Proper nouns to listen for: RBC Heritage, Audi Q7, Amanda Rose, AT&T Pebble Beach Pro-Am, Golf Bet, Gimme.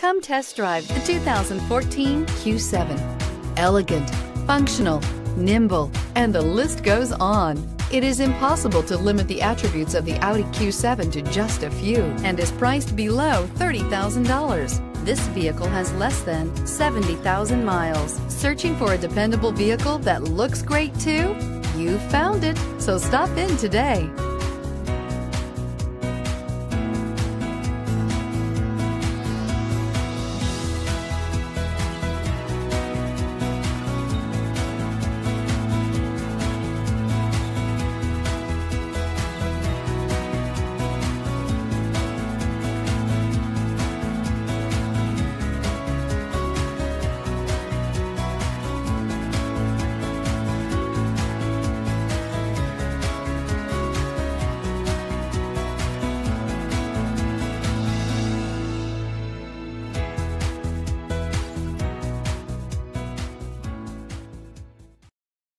Come test drive the 2014 Q7. Elegant, functional, nimble, and the list goes on. It is impossible to limit the attributes of the Audi Q7 to just a few and is priced below $30,000. This vehicle has less than 70,000 miles. Searching for a dependable vehicle that looks great too? You found it, so stop in today.